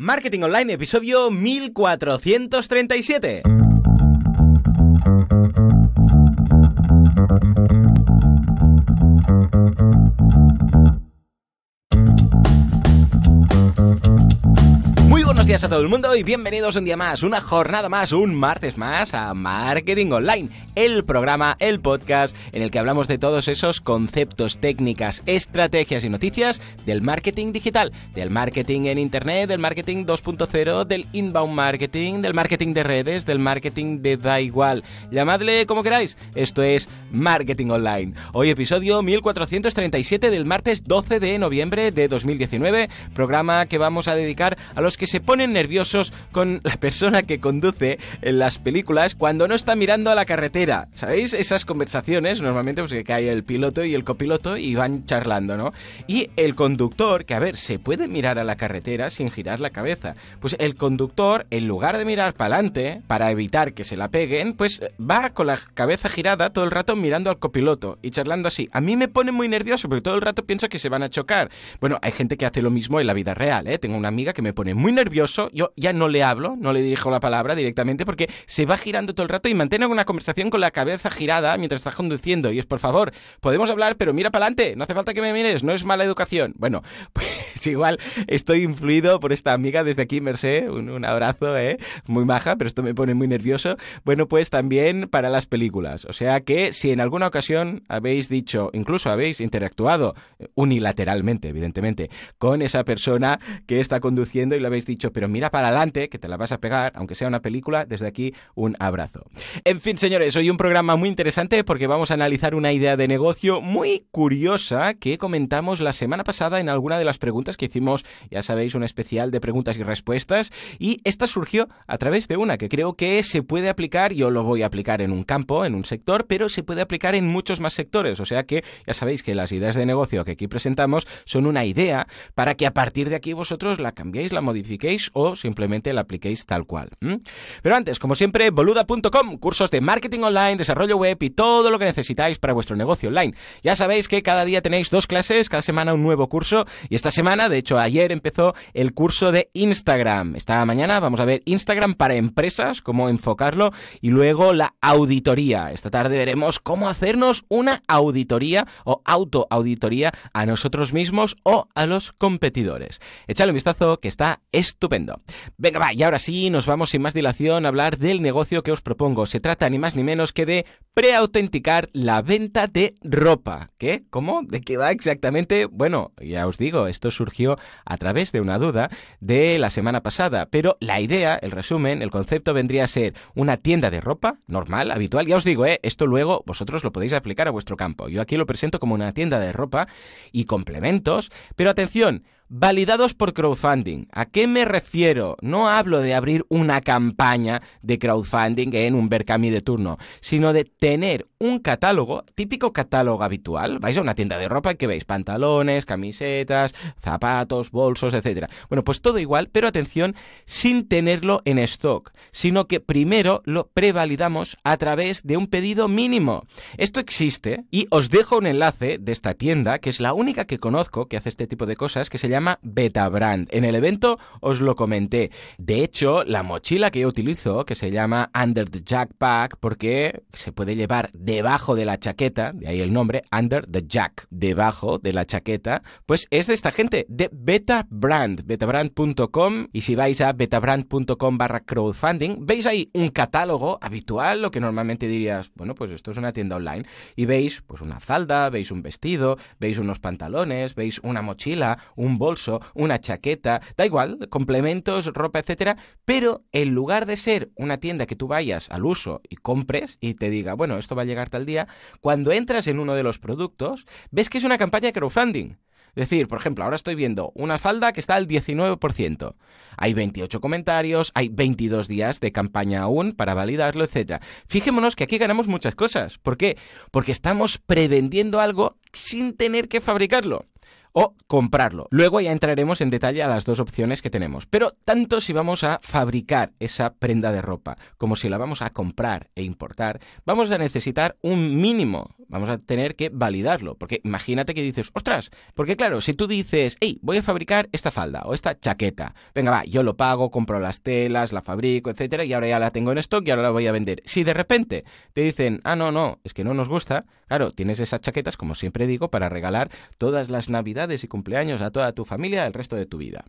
Marketing Online, episodio 1437. Gracias a todo el mundo y bienvenidos un día más, una jornada más, un martes más a Marketing Online, el programa, el podcast en el que hablamos de todos esos conceptos, técnicas, estrategias y noticias del marketing digital, del marketing en internet, del marketing 2.0, del inbound marketing, del marketing de redes, del marketing de da igual, llamadle como queráis, esto es Marketing Online. Hoy episodio 1437 del martes 12 de noviembre de 2019, programa que vamos a dedicar a los que se ponen nerviosos con la persona que conduce en las películas cuando no está mirando a la carretera. ¿Sabéis? Esas conversaciones normalmente pues que cae el piloto y el copiloto y van charlando, ¿no? Y el conductor, que a ver, se puede mirar a la carretera sin girar la cabeza. Pues el conductor, en lugar de mirar para adelante, para evitar que se la peguen, pues va con la cabeza girada todo el rato mirando al copiloto y charlando así. A mí me pone muy nervioso porque todo el rato pienso que se van a chocar. Bueno, hay gente que hace lo mismo en la vida real, ¿eh? Tengo una amiga que me pone muy nervioso. Yo ya no le hablo, no le dirijo la palabra directamente porque se va girando todo el rato y mantiene una conversación con la cabeza girada mientras está conduciendo. Y es, por favor, podemos hablar, pero mira para adelante, no hace falta que me mires, no es mala educación. Bueno, pues igual estoy influido por esta amiga desde aquí, Mercé, un abrazo, muy maja, pero esto me pone muy nervioso. Bueno, pues también para las películas. O sea que si en alguna ocasión habéis dicho, incluso habéis interactuado unilateralmente, evidentemente, con esa persona que está conduciendo y le habéis dicho, pero mira para adelante, que te la vas a pegar, aunque sea una película, desde aquí un abrazo. En fin, señores, hoy un programa muy interesante porque vamos a analizar una idea de negocio muy curiosa que comentamos la semana pasada en alguna de las preguntas que hicimos, ya sabéis, un especial de preguntas y respuestas, y esta surgió a través de una que creo que se puede aplicar, yo lo voy a aplicar en un campo, en un sector, pero se puede aplicar en muchos más sectores, o sea que ya sabéis que las ideas de negocio que aquí presentamos son una idea para que a partir de aquí vosotros la cambiéis, la modifiquéis o simplemente la apliquéis tal cual. Pero antes, como siempre, Boluda.com, cursos de marketing online, desarrollo web y todo lo que necesitáis para vuestro negocio online. Ya sabéis que cada día tenéis dos clases, cada semana un nuevo curso, y esta semana, de hecho ayer, empezó el curso de Instagram. Esta mañana vamos a ver Instagram para empresas, cómo enfocarlo, y luego la auditoría. Esta tarde veremos cómo hacernos una auditoría o autoauditoría a nosotros mismos o a los competidores. Echadle un vistazo que está estupendo. Venga, va, y ahora sí, nos vamos sin más dilación a hablar del negocio que os propongo. Se trata ni más ni menos que de preautenticar la venta de ropa. ¿Qué? ¿Cómo? ¿De qué va exactamente? Bueno, ya os digo, esto surgió a través de una duda de la semana pasada, pero la idea, el resumen, el concepto vendría a ser una tienda de ropa normal, habitual. Ya os digo, esto luego vosotros lo podéis aplicar a vuestro campo. Yo aquí lo presento como una tienda de ropa y complementos, pero atención, validados por crowdfunding. ¿A qué me refiero? No hablo de abrir una campaña de crowdfunding en un Verkami de turno, sino de tener un catálogo, típico catálogo habitual. Vais a una tienda de ropa y que veis pantalones, camisetas, zapatos, bolsos, etcétera. Bueno, pues todo igual, pero atención, sin tenerlo en stock, sino que primero lo prevalidamos a través de un pedido mínimo. Esto existe y os dejo un enlace de esta tienda, que es la única que conozco que hace este tipo de cosas, que se llama Betabrand. En el evento os lo comenté. De hecho, la mochila que yo utilizo, que se llama Under the Jackpack, porque se puede llevar debajo de la chaqueta, de ahí el nombre, Under the Jack, debajo de la chaqueta, pues es de esta gente, de Betabrand, betabrand.com, y si vais a betabrand.com/crowdfunding, veis ahí un catálogo habitual, lo que normalmente dirías, bueno, pues esto es una tienda online, y veis pues una falda, veis un vestido, veis unos pantalones, veis una mochila, un bolso, una chaqueta, da igual, complementos, ropa, etcétera, pero en lugar de ser una tienda que tú vayas al uso y compres y te diga, bueno, esto va a llegar tal día, cuando entras en uno de los productos, ves que es una campaña de crowdfunding. Es decir, por ejemplo, ahora estoy viendo una falda que está al 19%. Hay 28 comentarios, hay 22 días de campaña aún para validarlo, etcétera. Fijémonos que aquí ganamos muchas cosas. ¿Por qué? Porque estamos prevendiendo algo sin tener que fabricarlo. o comprarlo. Luego ya entraremos en detalle a las dos opciones que tenemos, pero tanto si vamos a fabricar esa prenda de ropa como si la vamos a comprar e importar, vamos a necesitar un mínimo, vamos a tener que validarlo, porque imagínate que dices, ostras, porque claro, si tú dices, hey, voy a fabricar esta falda o esta chaqueta, venga va, yo lo pago, compro las telas, la fabrico, etcétera, y ahora ya la tengo en stock y ahora la voy a vender. Si de repente te dicen, ah, no, no, es que no nos gusta, claro, tienes esas chaquetas, como siempre digo, para regalar todas las navidades y cumpleaños a toda tu familia el resto de tu vida.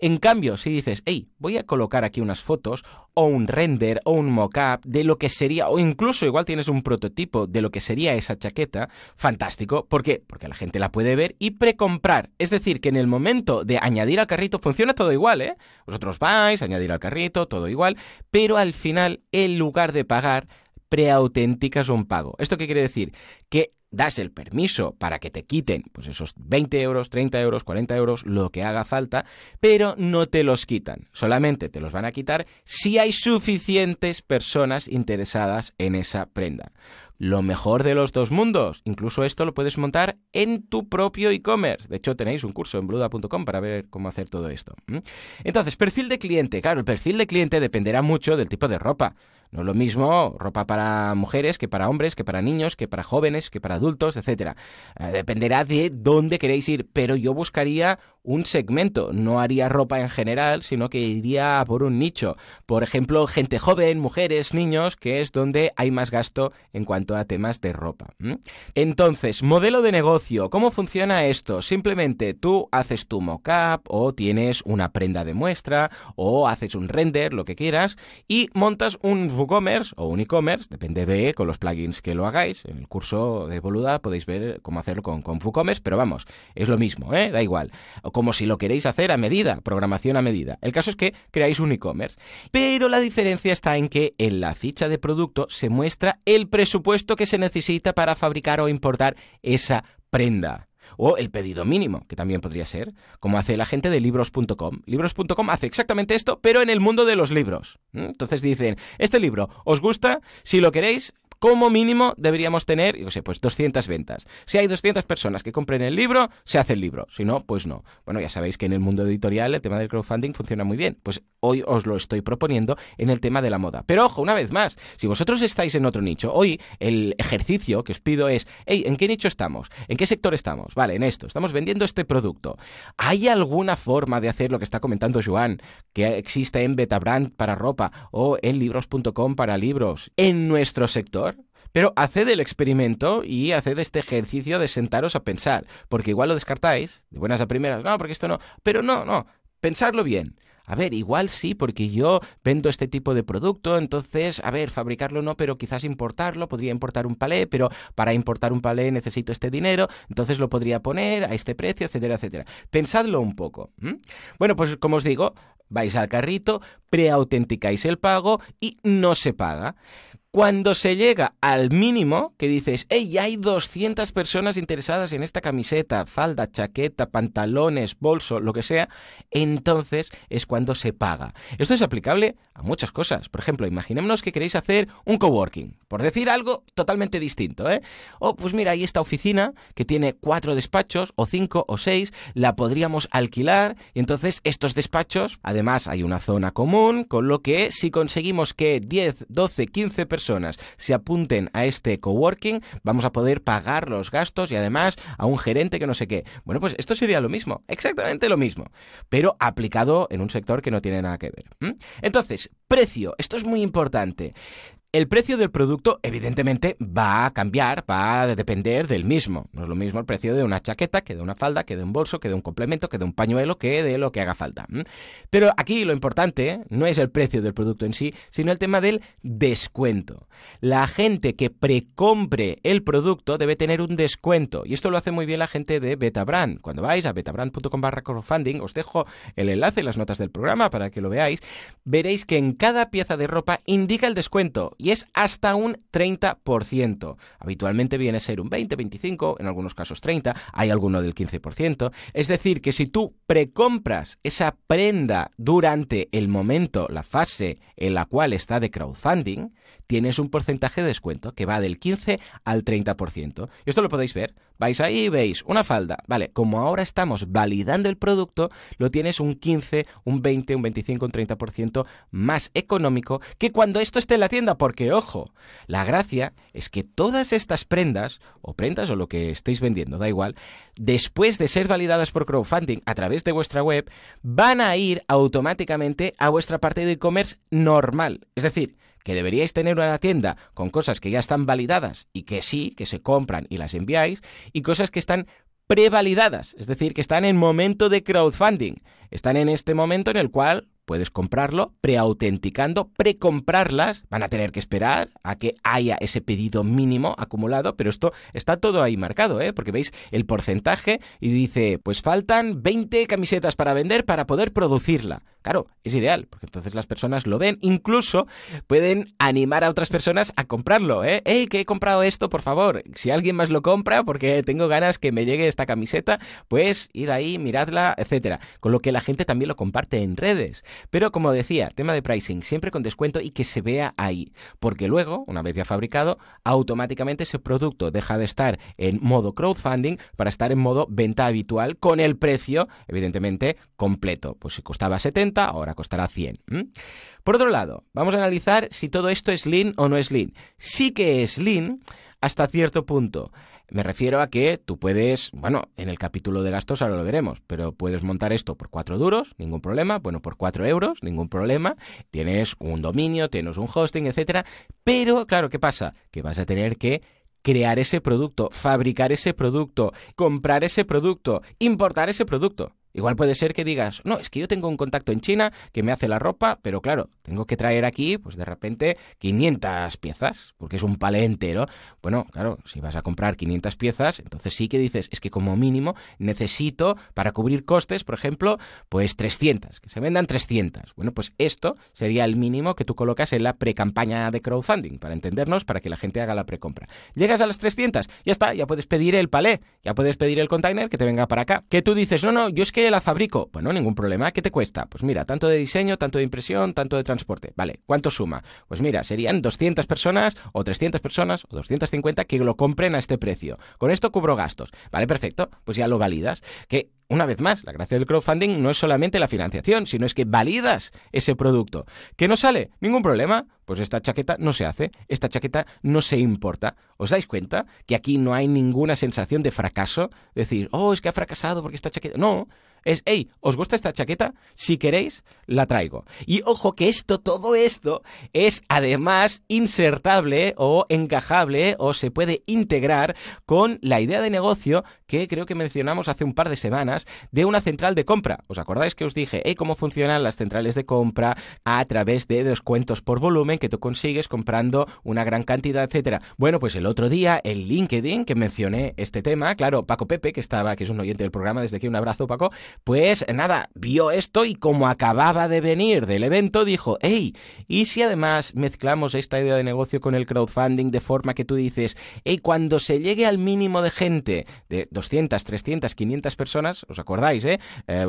En cambio, si dices, hey, voy a colocar aquí unas fotos o un render o un mock-up de lo que sería, o incluso igual tienes un prototipo de lo que sería esa chaqueta, fantástico. ¿Por qué? Porque la gente la puede ver y precomprar. Es decir, que en el momento de añadir al carrito funciona todo igual, ¿eh? Vosotros vais, añadir al carrito, todo igual, pero al final, en lugar de pagar, preautenticas un pago. ¿Esto qué quiere decir? Que das el permiso para que te quiten pues esos 20 euros, 30 euros, 40 euros, lo que haga falta, pero no te los quitan. Solamente te los van a quitar si hay suficientes personas interesadas en esa prenda. Lo mejor de los dos mundos. Incluso esto lo puedes montar en tu propio e-commerce. De hecho, tenéis un curso en Boluda.com para ver cómo hacer todo esto. Entonces, perfil de cliente. Claro, el perfil de cliente dependerá mucho del tipo de ropa. No es lo mismo ropa para mujeres que para hombres, que para niños, que para jóvenes, que para adultos, etcétera. Dependerá de dónde queréis ir, pero yo buscaría un segmento. No haría ropa en general, sino que iría por un nicho. Por ejemplo, gente joven, mujeres, niños, que es donde hay más gasto en cuanto a temas de ropa. Entonces, modelo de negocio. ¿Cómo funciona esto? Simplemente tú haces tu mock-up o tienes una prenda de muestra o haces un render, lo que quieras, y montas un WooCommerce o un e-commerce, depende de con los plugins que lo hagáis. En el curso de Boluda podéis ver cómo hacerlo con WooCommerce, pero vamos, es lo mismo, ¿eh? Da igual. O como si lo queréis hacer a medida, programación a medida. El caso es que creáis un e-commerce, pero la diferencia está en que en la ficha de producto se muestra el presupuesto que se necesita para fabricar o importar esa prenda. O el pedido mínimo, que también podría ser, como hace la gente de libros.com. Libros.com hace exactamente esto, pero en el mundo de los libros. Entonces dicen, este libro, ¿os gusta? Si lo queréis, como mínimo deberíamos tener, yo sé, pues 200 ventas. Si hay 200 personas que compren el libro, se hace el libro. Si no, pues no. Bueno, ya sabéis que en el mundo editorial el tema del crowdfunding funciona muy bien. Pues hoy os lo estoy proponiendo en el tema de la moda. Pero ojo, una vez más, si vosotros estáis en otro nicho, hoy el ejercicio que os pido es, hey, ¿en qué nicho estamos? ¿En qué sector estamos? Vale, en esto. Estamos vendiendo este producto. ¿Hay alguna forma de hacer lo que está comentando Joan, que existe en Betabrand para ropa o en libros.com para libros en nuestro sector? Pero haced el experimento y haced este ejercicio de sentaros a pensar, porque igual lo descartáis de buenas a primeras, no, porque esto no, pero no, pensadlo bien. A ver, igual sí, porque yo vendo este tipo de producto, entonces, a ver, fabricarlo no, pero quizás importarlo, podría importar un palé, pero para importar un palé necesito este dinero, entonces lo podría poner a este precio, etcétera, etcétera. Pensadlo un poco. Bueno, pues como os digo, vais al carrito, preautenticáis el pago y no se paga. Cuando se llega al mínimo, que dices, hey, hay 200 personas interesadas en esta camiseta, falda, chaqueta, pantalones, bolso, lo que sea, entonces es cuando se paga. Esto es aplicable a muchas cosas. Por ejemplo, imaginémonos que queréis hacer un coworking, por decir algo totalmente distinto, ¿eh? O pues mira, hay esta oficina que tiene 4 despachos, o 5 o 6, la podríamos alquilar, y entonces estos despachos, además hay una zona común, con lo que si conseguimos que 10, 12, 15 personas se apunten a este coworking, vamos a poder pagar los gastos y además a un gerente que no sé qué. Bueno, pues esto sería lo mismo, exactamente lo mismo, pero aplicado en un sector que no tiene nada que ver. Entonces, precio, esto es muy importante. El precio del producto, evidentemente, va a cambiar, va a depender del mismo. No es lo mismo el precio de una chaqueta que de una falda, que de un bolso, que de un complemento, que de un pañuelo, que de lo que haga falta. Pero aquí lo importante no es el precio del producto en sí, sino el tema del descuento. La gente que precompre el producto debe tener un descuento. Y esto lo hace muy bien la gente de Betabrand. Cuando vais a betabrand.com/crowdfunding, os dejo el enlace en las notas del programa para que lo veáis, veréis que en cada pieza de ropa indica el descuento. Y es hasta un 30%. Habitualmente viene a ser un 20, 25, en algunos casos 30, hay alguno del 15%. Es decir, que si tú precompras esa prenda durante el momento, la fase en la cual está de crowdfunding, tienes un porcentaje de descuento que va del 15 al 30%. Y esto lo podéis ver. Vais ahí y veis una falda. Vale, como ahora estamos validando el producto, lo tienes un 15, un 20, un 25, un 30% más económico que cuando esto esté en la tienda. Porque, ojo, la gracia es que todas estas prendas o lo que estéis vendiendo, da igual, después de ser validadas por crowdfunding a través de vuestra web, van a ir automáticamente a vuestra parte de e-commerce normal. Es decir, que deberíais tener una tienda con cosas que ya están validadas y que sí, que se compran y las enviáis, y cosas que están prevalidadas, es decir, que están en momento de crowdfunding. Están en este momento en el cual puedes comprarlo preautenticando, precomprarlas. Van a tener que esperar a que haya ese pedido mínimo acumulado, pero esto está todo ahí marcado, ¿eh? Porque veis el porcentaje y dice, pues faltan 20 camisetas para vender para poder producirla. Claro, es ideal, porque entonces las personas lo ven, incluso pueden animar a otras personas a comprarlo, ¿eh? ¡Ey, que he comprado esto, por favor! Si alguien más lo compra, porque tengo ganas que me llegue esta camiseta, pues id ahí, miradla, etcétera. Con lo que la gente también lo comparte en redes. Pero como decía, tema de pricing, siempre con descuento y que se vea ahí. Porque luego, una vez ya fabricado, automáticamente ese producto deja de estar en modo crowdfunding para estar en modo venta habitual con el precio, evidentemente, completo. Pues si costaba 70, ahora costará 100. Por otro lado, vamos a analizar si todo esto es lean o no es lean. Sí que es lean hasta cierto punto. Me refiero a que tú puedes, bueno, en el capítulo de gastos ahora lo veremos, pero puedes montar esto por 4 duros, ningún problema, bueno, por 4 euros, ningún problema, tienes un dominio, tienes un hosting, etcétera, pero, claro, ¿qué pasa? Que vas a tener que crear ese producto, fabricar ese producto, comprar ese producto, importar ese producto. Igual puede ser que digas, no, es que yo tengo un contacto en China que me hace la ropa, pero claro, tengo que traer aquí, pues de repente, 500 piezas, porque es un palé entero. Bueno, claro, si vas a comprar 500 piezas, entonces sí que dices, es que como mínimo necesito, para cubrir costes, por ejemplo, pues 300, que se vendan 300. Bueno, pues esto sería el mínimo que tú colocas en la precampaña de crowdfunding, para entendernos, para que la gente haga la precompra. Llegas a las 300, ya está, ya puedes pedir el palé, ya puedes pedir el container que te venga para acá. Que tú dices, no, no, yo es que la fabrico. Bueno, ningún problema. ¿Qué te cuesta? Pues mira, tanto de diseño, tanto de impresión, tanto de transporte. Vale, ¿cuánto suma? Pues mira, serían 200 personas o 300 personas o 250 que lo compren a este precio. Con esto cubro gastos. Vale, perfecto. Pues ya lo validas. Que, una vez más, la gracia del crowdfunding no es solamente la financiación, sino es que validas ese producto. ¿Que no sale? Ningún problema. Pues esta chaqueta no se hace, esta chaqueta no se importa. ¿Os dais cuenta que aquí no hay ninguna sensación de fracaso? Decir, oh, es que ha fracasado porque esta chaqueta... No, es, hey, ¿os gusta esta chaqueta? Si queréis, la traigo. Y ojo que esto, todo esto, es además insertable o encajable o se puede integrar con la idea de negocio que creo que mencionamos hace un par de semanas de una central de compra. ¿Os acordáis que os dije, hey, cómo funcionan las centrales de compra a través de descuentos por volumen que tú consigues comprando una gran cantidad, etcétera? Bueno, pues el otro día en LinkedIn, que mencioné este tema, claro, Paco Pepe, que es un oyente del programa, desde aquí un abrazo, Paco, pues nada, vio esto y como acababa de venir del evento, dijo, hey, ¿y si además mezclamos esta idea de negocio con el crowdfunding de forma que tú dices, hey, cuando se llegue al mínimo de gente, de 200, 300, 500 personas, ¿os acordáis,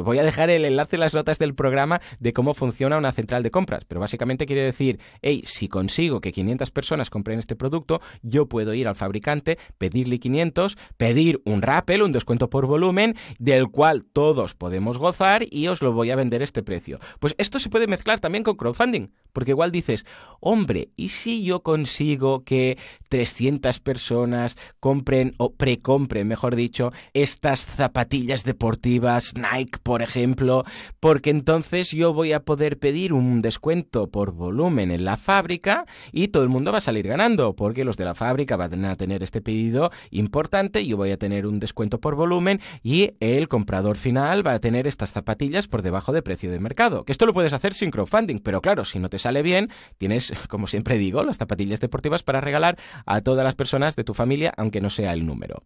voy a dejar el enlace en las notas del programa de cómo funciona una central de compras, pero básicamente quiere decir, hey, si consigo que 500 personas compren este producto, yo puedo ir al fabricante, pedirle 500, pedir un rappel, un descuento por volumen, del cual todos podemos gozar y os lo voy a vender a este precio. Pues esto se puede mezclar también con crowdfunding, porque igual dices, hombre, ¿y si yo consigo que 300 personas compren o precompren, mejor dicho, estas zapatillas deportivas Nike, por ejemplo? Porque entonces yo voy a poder pedir un descuento por volumen en la fábrica y todo el mundo va a salir ganando, porque los de la fábrica van a tener este pedido importante, yo voy a tener un descuento por volumen y el comprador final va a tener estas zapatillas por debajo de precio de mercado. Que esto lo puedes hacer sin crowdfunding, pero claro, si no te sale bien, tienes, como siempre digo, las zapatillas deportivas para regalar a todas las personas de tu familia, aunque no sea el número.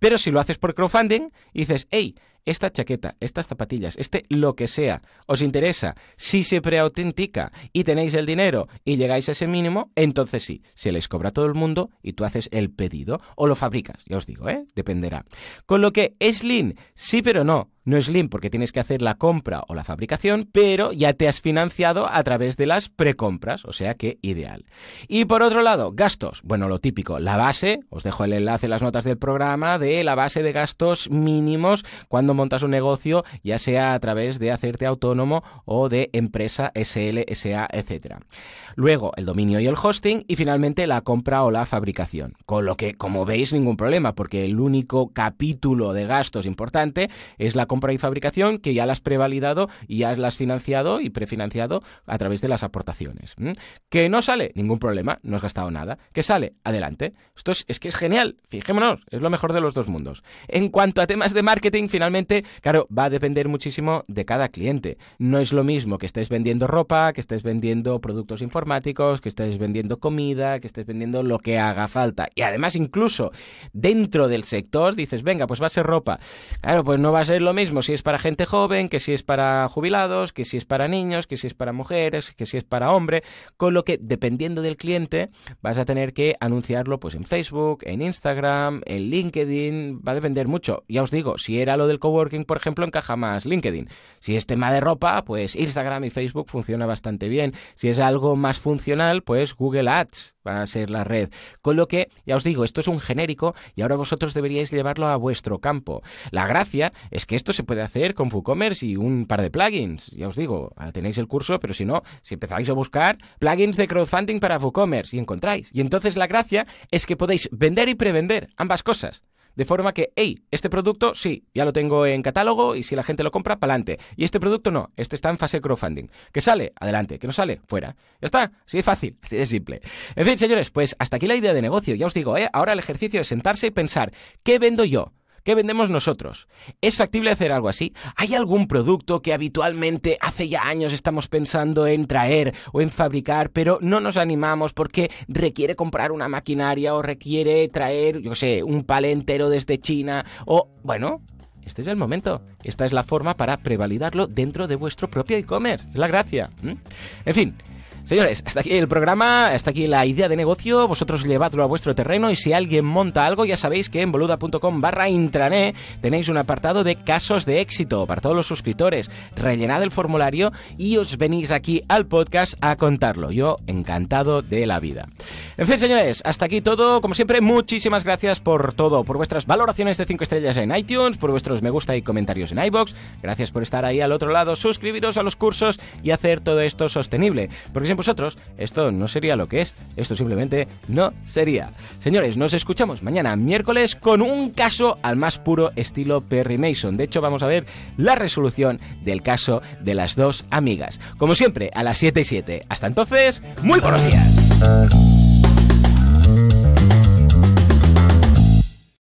Pero si lo haces por crowdfunding, dices, hey, esta chaqueta, estas zapatillas, lo que sea, os interesa, si se preautentica y tenéis el dinero y llegáis a ese mínimo, entonces sí, se les cobra a todo el mundo y tú haces el pedido o lo fabricas, ya os digo, dependerá. Con lo que es lean, sí pero no. No es lean porque tienes que hacer la compra o la fabricación, pero ya te has financiado a través de las precompras, o sea que ideal. Y por otro lado, gastos. Bueno, lo típico, la base, os dejo el enlace en las notas del programa, de la base de gastos mínimos cuando montas un negocio, ya sea a través de hacerte autónomo o de empresa SL, SA, etc. Luego, el dominio y el hosting y finalmente la compra o la fabricación. Con lo que, como veis, ningún problema, porque el único capítulo de gastos importante es la compra y fabricación, que ya la has prevalidado y ya la has financiado y prefinanciado a través de las aportaciones. Que no sale, ningún problema, no has gastado nada. Que sale, adelante. Esto es que es genial, fijémonos, es lo mejor de los dos mundos. En cuanto a temas de marketing, finalmente, claro, va a depender muchísimo de cada cliente. No es lo mismo que estés vendiendo ropa, que estés vendiendo productos informáticos, que estés vendiendo comida, que estés vendiendo lo que haga falta. Y además, incluso dentro del sector, dices, venga, pues va a ser ropa. Claro, pues no va a ser lo mismo si es para gente joven, que si es para jubilados, que si es para niños, que si es para mujeres, que si es para hombre, con lo que dependiendo del cliente vas a tener que anunciarlo pues en Facebook, en Instagram, en LinkedIn, va a depender mucho. Ya os digo, si era lo del coworking, por ejemplo, encaja más LinkedIn. Si es tema de ropa, pues Instagram y Facebook funciona bastante bien. Si es algo más funcional, pues Google Ads va a ser la red. Con lo que, ya os digo, esto es un genérico y ahora vosotros deberíais llevarlo a vuestro campo. La gracia es que esto se puede hacer con WooCommerce y un par de plugins. Ya os digo, tenéis el curso, pero si no, si empezáis a buscar plugins de crowdfunding para WooCommerce y encontráis. Y entonces la gracia es que podéis vender y prevender ambas cosas. De forma que, hey, este producto sí, ya lo tengo en catálogo y si la gente lo compra, pa'lante. Y este producto no, este está en fase crowdfunding. Que sale, adelante, que no sale, fuera. Ya está, así de fácil, así de simple. En fin, señores, pues hasta aquí la idea de negocio. Ya os digo, ahora el ejercicio es sentarse y pensar, ¿qué vendo yo? ¿Qué vendemos nosotros? ¿Es factible hacer algo así? ¿Hay algún producto que habitualmente hace ya años estamos pensando en traer o en fabricar, pero no nos animamos porque requiere comprar una maquinaria o requiere traer, yo sé, un palé entero desde China o, bueno... Este es el momento. Esta es la forma para prevalidarlo dentro de vuestro propio e-commerce. Es la gracia. En fin, señores, hasta aquí el programa, hasta aquí la idea de negocio. Vosotros llevadlo a vuestro terreno y si alguien monta algo, ya sabéis que en boluda.com/intranet tenéis un apartado de casos de éxito para todos los suscriptores. Rellenad el formulario y os venís aquí al podcast a contarlo. Yo encantado de la vida. En fin, señores, hasta aquí todo. Como siempre, muchísimas gracias por todo, por vuestras valoraciones de 5 estrellas en iTunes, por vuestros me gusta y comentarios en iVoox. Gracias por estar ahí al otro lado, suscribiros a los cursos y hacer todo esto sostenible, porque sin vosotros esto no sería lo que es, esto simplemente no sería. Señores, nos escuchamos mañana miércoles con un caso al más puro estilo Perry Mason. De hecho, vamos a ver la resolución del caso de las dos amigas. Como siempre, a las 7:07. Hasta entonces, muy buenos días.